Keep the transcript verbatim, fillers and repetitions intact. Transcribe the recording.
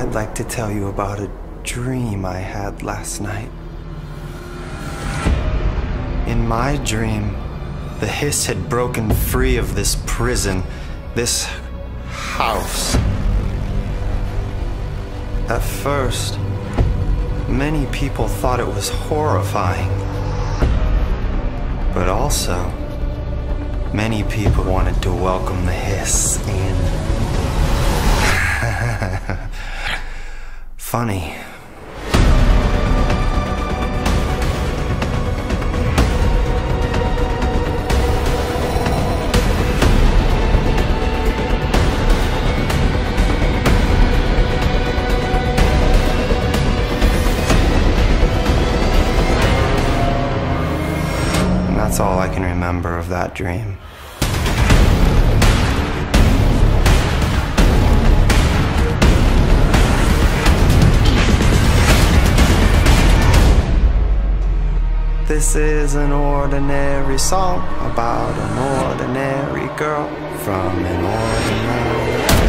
I'd like to tell you about a dream I had last night. In my dream, the hiss had broken free of this prison, this house. At first, many people thought it was horrifying. But also, many people wanted to welcome the hiss in. Funny. That's all I can remember of that dream. This is an ordinary song about an ordinary girl from an ordinary...